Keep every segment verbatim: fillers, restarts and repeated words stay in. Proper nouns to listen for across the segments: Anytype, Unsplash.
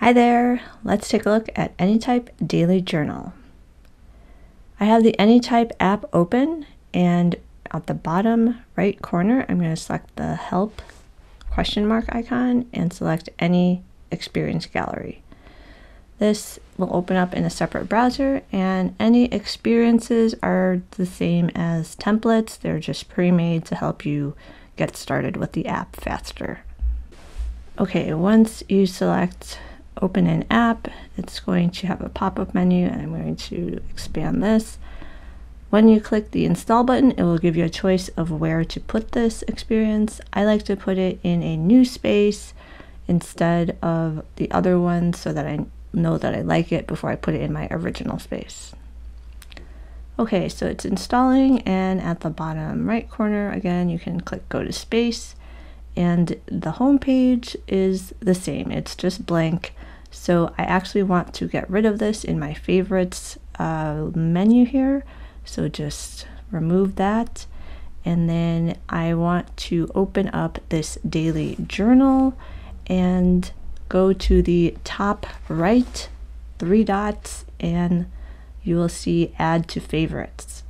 Hi there, let's take a look at Anytype Daily Journal. I have the Anytype app open, and at the bottom right corner, I'm going to select the help question mark icon and select any experience gallery. This will open up in a separate browser, and any experiences are the same as templates. They're just pre-made to help you get started with the app faster. Okay, once you select open an app, it's going to have a pop-up menu, and I'm going to expand this. When you click the install button, it will give you a choice of where to put this experience. I like to put it in a new space instead of the other one so that I know that I like it before I put it in my original space. Okay, so it's installing, and at the bottom right corner, again, you can click go to space, and the home page is the same. It's just blank. So I actually want to get rid of this in my favorites uh, menu here. So just remove that, and then I want to open up this daily journal and go to the top right three dots, and you will see add to favorites.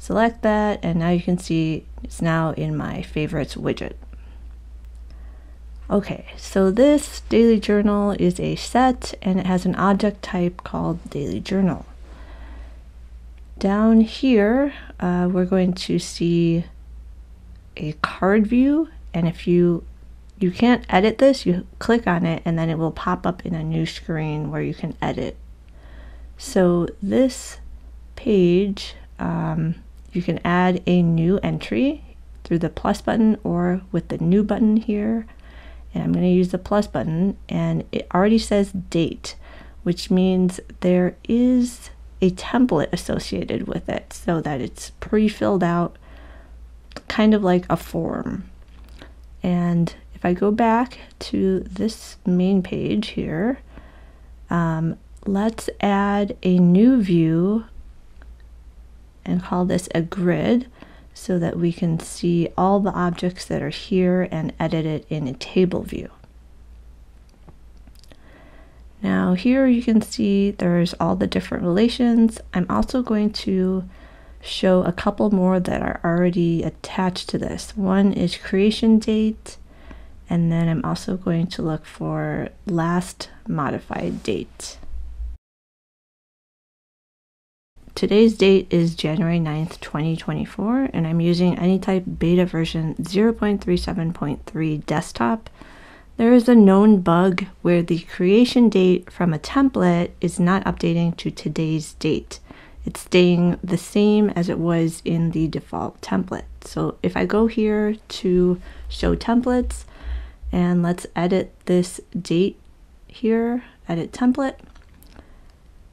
Select that, and now you can see it's now in my favorites widget. Okay, so this daily journal is a set, and it has an object type called daily journal. Down here, uh, we're going to see a card view, and if you you can't edit this, you click on it, and then it will pop up in a new screen where you can edit. So this page, um, you can add a new entry through the plus button or with the new button here. And I'm going to use the plus button, and it already says date, which means there is a template associated with it, so that it's pre-filled out, kind of like a form. And if I go back to this main page here, um, let's add a new view and call this a grid, so that we can see all the objects that are here and edit it in a table view. Now here you can see there's all the different relations. I'm also going to show a couple more that are already attached to this. One is creation date, and then I'm also going to look for last modified date. Today's date is January ninth, twenty twenty-four, and I'm using Anytype beta version zero point three seven point three desktop. There is a known bug where the creation date from a template is not updating to today's date. It's staying the same as it was in the default template. So if I go here to show templates, and let's edit this date here, edit template,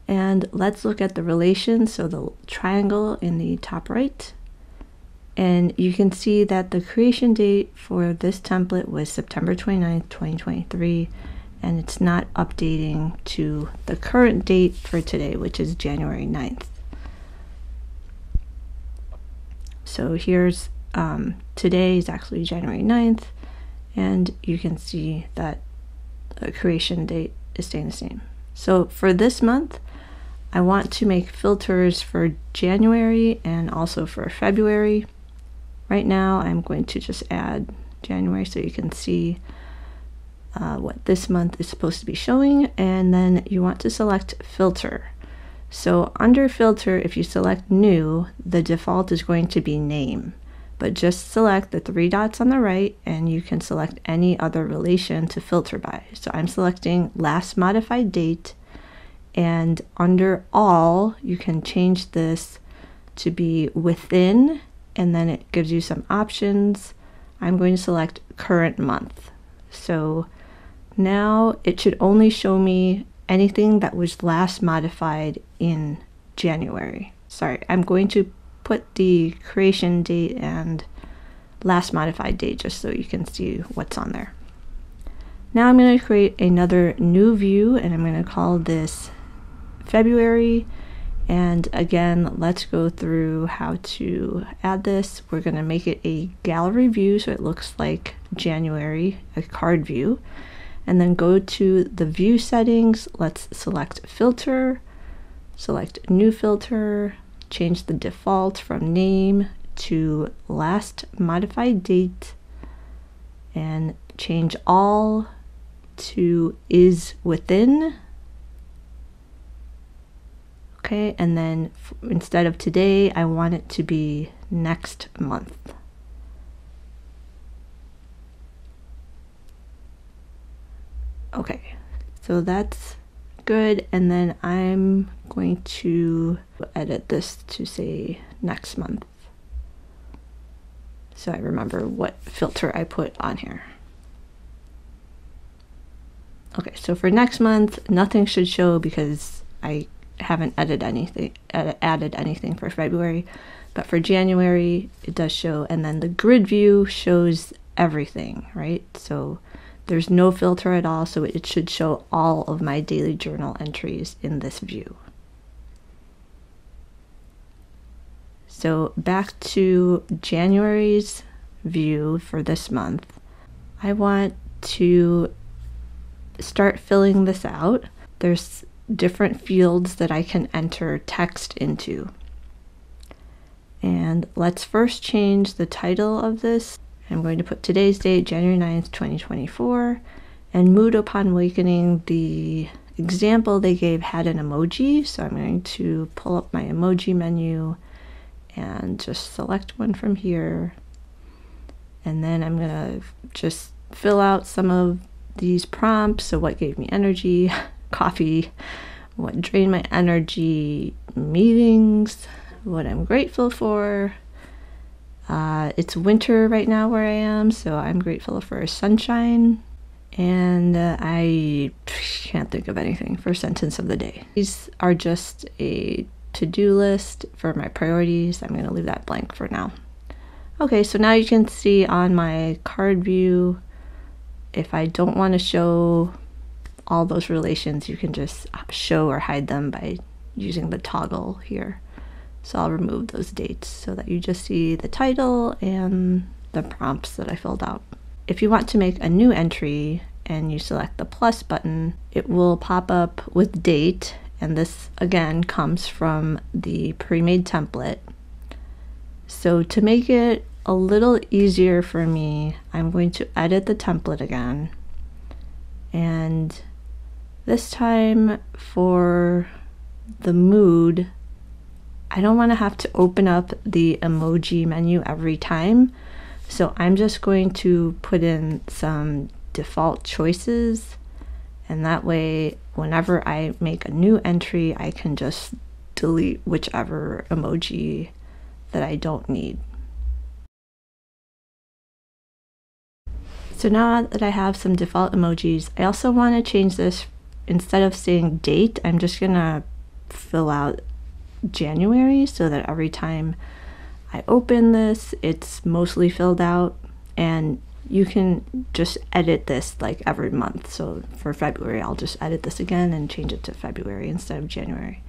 and let's look at the relation, so the triangle in the top right. And you can see that the creation date for this template was September twenty-ninth, twenty twenty-three, and it's not updating to the current date for today, which is January ninth. So here's um, today is actually January ninth, and you can see that the creation date is staying the same. So for this month, I want to make filters for January and also for February. Right now, I'm going to just add January so you can see uh, what this month is supposed to be showing, and then you want to select filter. So under filter, if you select new, the default is going to be name, but just select the three dots on the right, and you can select any other relation to filter by. So I'm selecting last modified date, and under all, you can change this to be within, and then it gives you some options. I'm going to select current month. So now it should only show me anything that was last modified in January. Sorry, I'm going to put the creation date and last modified date just so you can see what's on there. Now I'm going to create another new view, and I'm going to call this February. And again, let's go through how to add this. We're going to make it a gallery view, so it looks like January, a card view. and then go to the view settings. Let's select filter, select new filter, change the default from name to last modified date, and change all to is within. Okay, and then f instead of today, I want it to be next month. Okay, so that's good. And then I'm going to edit this to say next month, so I remember what filter I put on here. Okay, so for next month, nothing should show because I haven't added anything, added anything for February, but for January, it does show. And then the grid view shows everything, right? So there's no filter at all, so it should show all of my daily journal entries in this view. So back to January's view for this month, I want to start filling this out. There's different fields that I can enter text into. And let's first change the title of this. I'm going to put today's date, January ninth, twenty twenty-four, and Mood Upon Awakening, the example they gave had an emoji. So I'm going to pull up my emoji menu and just select one from here. And then I'm gonna just fill out some of these prompts. So what gave me energy? Coffee. What drained my energy? Meetings. What I'm grateful for. Uh, it's winter right now where I am, so I'm grateful for sunshine. And uh, I can't think of anything for sentence of the day. These are just a to-do list for my priorities. I'm going to leave that blank for now. Okay, so now you can see on my card view, if I don't want to show all those relations, you can just show or hide them by using the toggle here. So I'll remove those dates so that you just see the title and the prompts that I filled out. If you want to make a new entry and you select the plus button, it will pop up with date. And this again comes from the pre-made template. So to make it a little easier for me, I'm going to edit the template again. And this time for the mood, I don't want to have to open up the emoji menu every time. So I'm just going to put in some default choices. And that way, whenever I make a new entry, I can just delete whichever emoji that I don't need. So now that I have some default emojis, I also want to change this. Instead of saying date, I'm just going to fill out January so that every time I open this, it's mostly filled out. And you can just edit this like every month. So for February, I'll just edit this again and change it to February instead of January.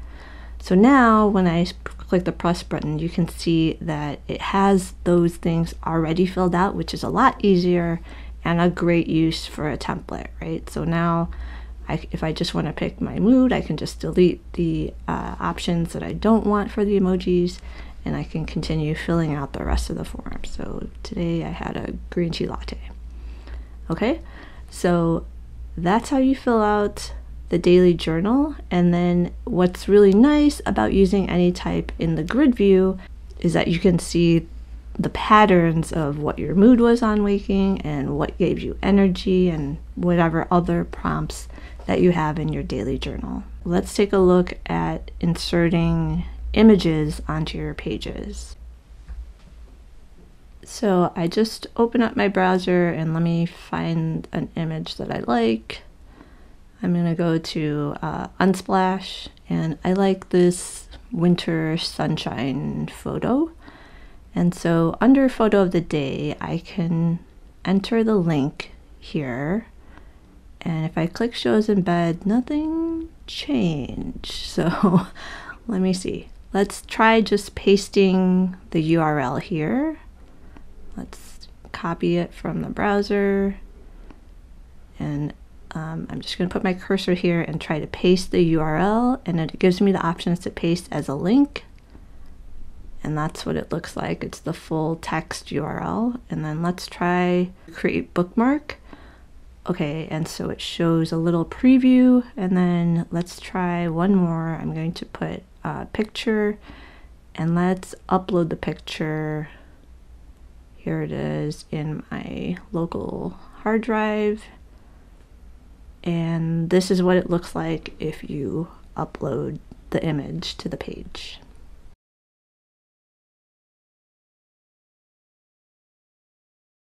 So now when I click the plus button, you can see that it has those things already filled out, which is a lot easier and a great use for a template, right? So now I, if I just want to pick my mood, I can just delete the uh, options that I don't want for the emojis, and I can continue filling out the rest of the form. So today I had a green tea latte. Okay, so that's how you fill out the daily journal. And then what's really nice about using Anytype in the grid view is that you can see the patterns of what your mood was on waking and what gave you energy and whatever other prompts that you have in your daily journal. Let's take a look at inserting images onto your pages. So I just open up my browser and let me find an image that I like. I'm going to go to uh, Unsplash, and I like this winter sunshine photo. And so under photo of the day, I can enter the link here. And if I click shows embed, nothing changed. So let me see. Let's try just pasting the U R L here. Let's copy it from the browser and Um, I'm just going to put my cursor here and try to paste the U R L, and it gives me the options to paste as a link. And that's what it looks like. It's the full text U R L. And then let's try create bookmark. Okay, and so it shows a little preview. And then let's try one more. I'm going to put a picture, and let's upload the picture. Here it is in my local hard drive. And this is what it looks like if you upload the image to the page.